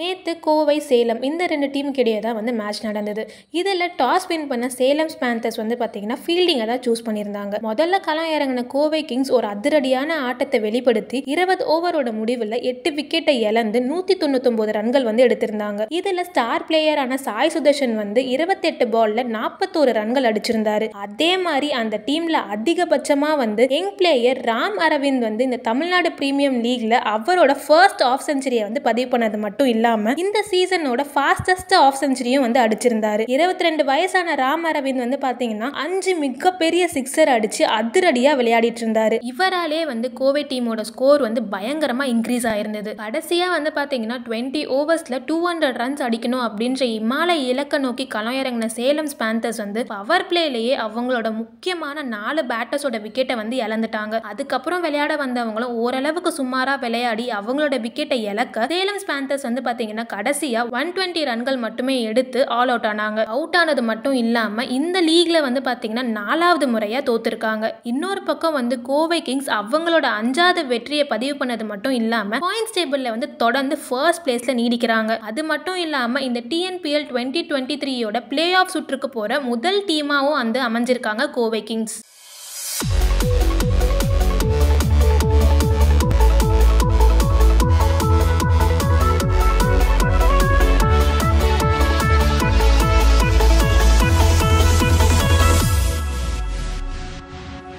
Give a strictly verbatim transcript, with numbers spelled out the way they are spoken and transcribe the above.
நேத்து கோவை சேலம் இந்த ரெண்டு டீமுக்கு இடையே தான் வந்து மேட்ச் நடந்தது. இதில் டாஸ் வின் பண்ண சேலம் பேந்தர்ஸ் வந்து பார்த்தீங்கன்னா ஃபீல்டிங்கை தான் சூஸ் பண்ணியிருந்தாங்க. முதல்ல களம் இறங்கின கோவை கிங்ஸ் ஒரு அதிரடியான ஆட்டத்தை வெளிப்படுத்தி இருபது ஓவரோட முடிவில் எட்டு விக்கெட்டை இழந்து நூற்றி தொண்ணூற்றி ஒன்பது ரன்கள் வந்து எடுத்திருந்தாங்க. இதில் ஸ்டார் பிளேயரான சாய் சுதர்ஷன் வந்து இருபத்தி எட்டு பால்ல நாற்பத்தோரு ரன்கள் அடிச்சிருந்தாரு. அதே மாதிரி அந்த டீம்ல அதிகபட்சமாக வந்து யங் பிளேயர் ராம் அரவிந்த் வந்து இந்த தமிழ்நாடு பிரீமியம் லீக்ல அவரோட ஃபர்ஸ்ட் ஆஃப் செஞ்சுரியை வந்து பதிவு பண்ணது மட்டும் இல்லை, இந்த சீசனோட ஃபாஸ்டஸ்ட் ஆஃப் செஞ்சுரியும் வந்து அடிச்சிருந்தாரு. இருபத்தி ரெண்டு வயசான ராம் அரவிந்த் வந்து பாத்தீங்கன்னா அஞ்சு மிகப்பெரிய சிக்ஸர் அடிச்சு அதிரடியா விளையாடிட்டு இருந்தாரு. இவராலே வந்து கோவை டீமோட ஸ்கோர் வந்து பயங்கரமா இன்க்ரீஸ் ஆயிருந்தது. கடைசியா வந்து பாத்தீங்கன்னா டுவெண்ட்டி ஓவர்ஸ்ல டூ ஹண்ட்ரட் ரன்ஸ் அடிக்கணும் அப்படின்ற இமாலய இலக்க நோக்கி களம் இறங்கின சேலம் பேந்தர்ஸ் வந்து பவர் பிளேலயே அவங்களோட முக்கியமான நாலு பேட்டர்ஸோட விக்கெட்டை வந்து இழந்துட்டாங்க. அதுக்கப்புறம் விளையாட வந்தவங்களும் ஓரளவுக்கு சுமாரா விளையாடி அவங்களோட விக்கெட்டை இழக்க சேலம் பேந்தர்ஸ் வந்து கடைசியா ஒன் டுவெண்ட்டி ரன்கள் மட்டுமே எடுத்து ஆல் அவுட் ஆனாங்க. அவுட் ஆனது மட்டும் இல்லாம இந்த லீக்ல வந்து பாத்தீங்கன்னா நாலாவது முறையா தோத்துருக்காங்க. இன்னொரு பக்கம் வந்து கோவை கிங்ஸ் அவங்களோட அஞ்சாவது வெற்றியை பதிவு பண்ணது மட்டும் இல்லாம பாயிண்ட்ஸ் டேபிள்ல வந்து தொடர்ந்து ஃபர்ஸ்ட் பிளேஸ்ல நீடிக்கிறாங்க. அது மட்டும் இல்லாம இந்த டிஎன்பிஎல் டுவெண்ட்டி டுவெண்ட்டி த்ரீயோட பிளே ஆஃப் சுற்றுக்கு போற முதல் டீமாவும் வந்து அமைஞ்சிருக்காங்க கோவை கிங்ஸ்.